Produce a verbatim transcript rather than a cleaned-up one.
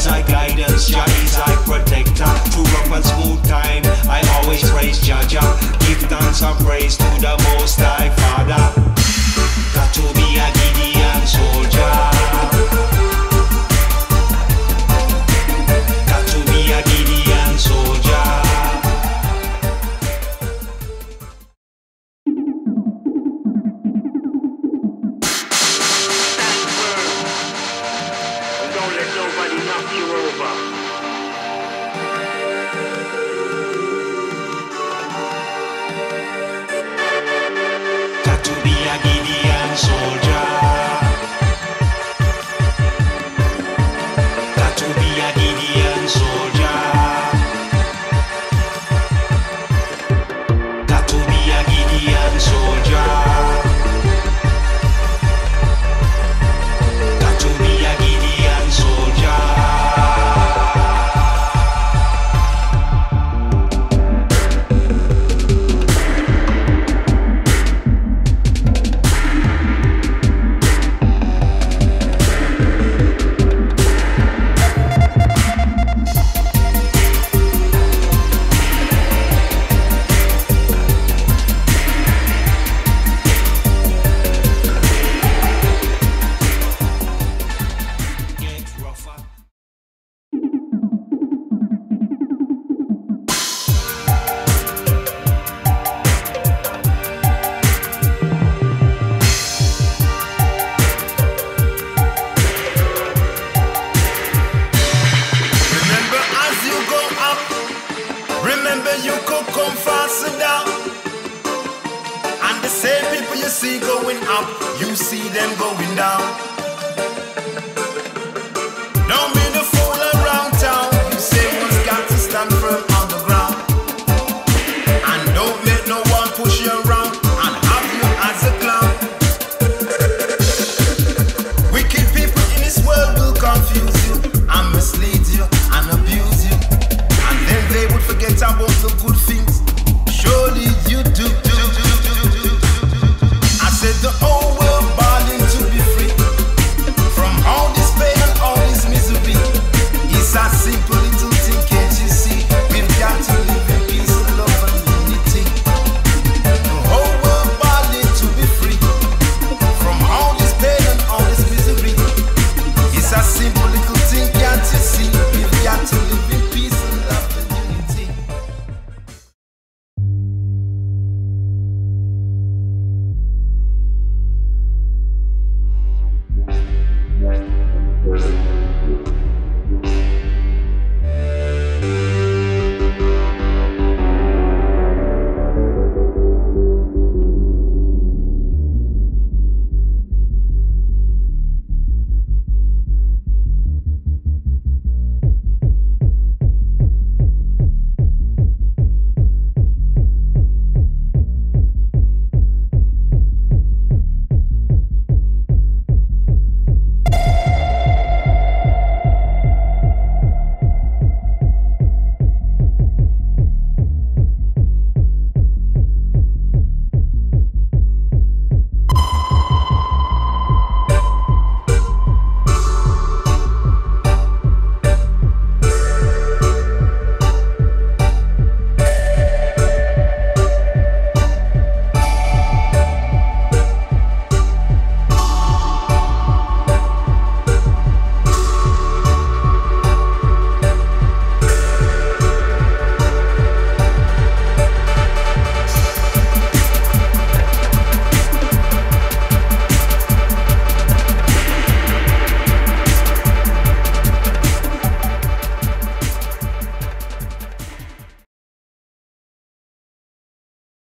is our guidance, Jah is our protector. Through rough and smooth time, I always praise Jah Jah. Give thanks and praise to the Most High Father. Got to be a Gideon soldier. Got to be a Gideon soldier. People you see going up, you see them going down.